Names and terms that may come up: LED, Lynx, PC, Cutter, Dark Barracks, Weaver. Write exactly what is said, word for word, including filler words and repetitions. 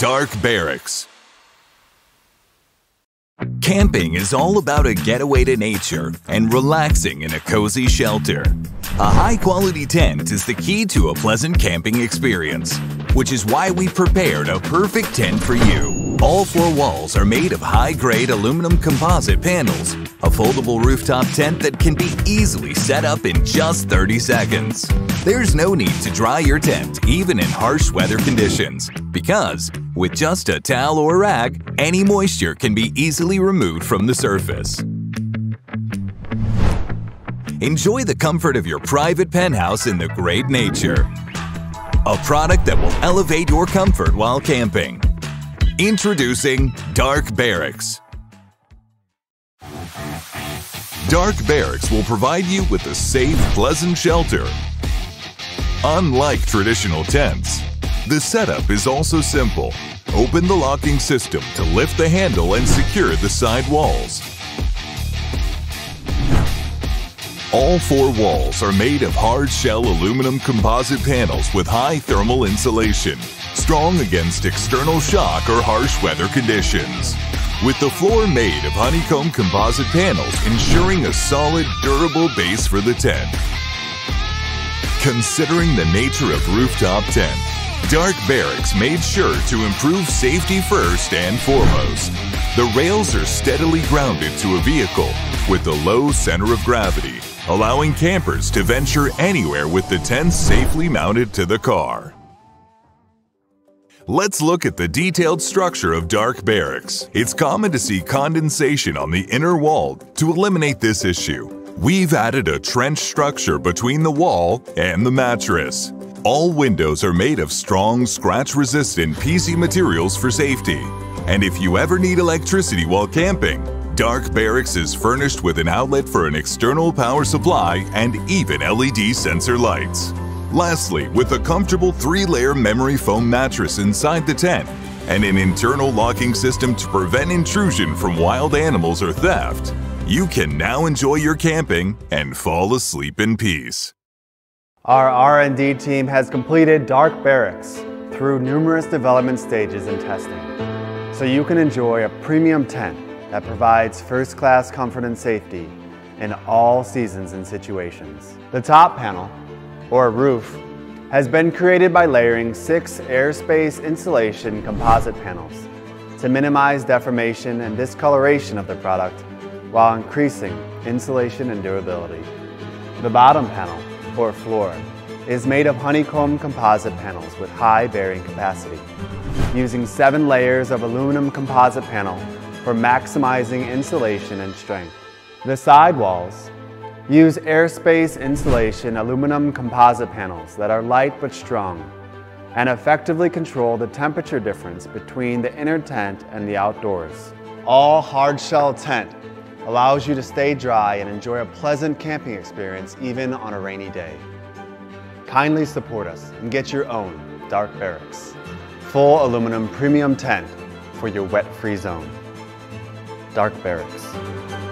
Dark Barracks. Camping is all about a getaway to nature and relaxing in a cozy shelter. A high-quality tent is the key to a pleasant camping experience, which is why we prepared a perfect tent for you. All four walls are made of high-grade aluminum composite panels, a foldable rooftop tent that can be easily set up in just thirty seconds. There's no need to dry your tent, even in harsh weather conditions, because with just a towel or rag, any moisture can be easily removed from the surface. Enjoy the comfort of your private penthouse in the great nature. A product that will elevate your comfort while camping. Introducing Dark Barracks. Dark Barracks will provide you with a safe, pleasant shelter. Unlike traditional tents, the setup is also simple. Open the locking system to lift the handle and secure the side walls. All four walls are made of hard-shell aluminum composite panels with high thermal insulation, strong against external shock or harsh weather conditions. With the floor made of honeycomb composite panels, ensuring a solid, durable base for the tent. Considering the nature of rooftop tent, Dark Barracks made sure to improve safety first and foremost. The rails are steadily grounded to a vehicle with a low center of gravity, allowing campers to venture anywhere with the tent safely mounted to the car. Let's look at the detailed structure of Dark Barracks. It's common to see condensation on the inner wall. To eliminate this issue, we've added a trench structure between the wall and the mattress. All windows are made of strong, scratch-resistant P C materials for safety. And if you ever need electricity while camping, Dark Barracks is furnished with an outlet for an external power supply and even L E D sensor lights. Lastly, with a comfortable three-layer memory foam mattress inside the tent and an internal locking system to prevent intrusion from wild animals or theft, you can now enjoy your camping and fall asleep in peace. Our R and D team has completed Dark Barracks through numerous development stages and testing, so you can enjoy a premium tent that provides first-class comfort and safety in all seasons and situations. The top panel, or roof, has been created by layering six airspace insulation composite panels to minimize deformation and discoloration of the product while increasing insulation and durability. The bottom panel, or floor, is made of honeycomb composite panels with high bearing capacity, using seven layers of aluminum composite panel for maximizing insulation and strength. The side walls use airspace insulation aluminum composite panels that are light but strong and effectively control the temperature difference between the inner tent and the outdoors. All hard-shell tent allows you to stay dry and enjoy a pleasant camping experience even on a rainy day. Kindly support us and get your own Dark Barracks full aluminum premium tent for your wet-free zone. Dark Barracks.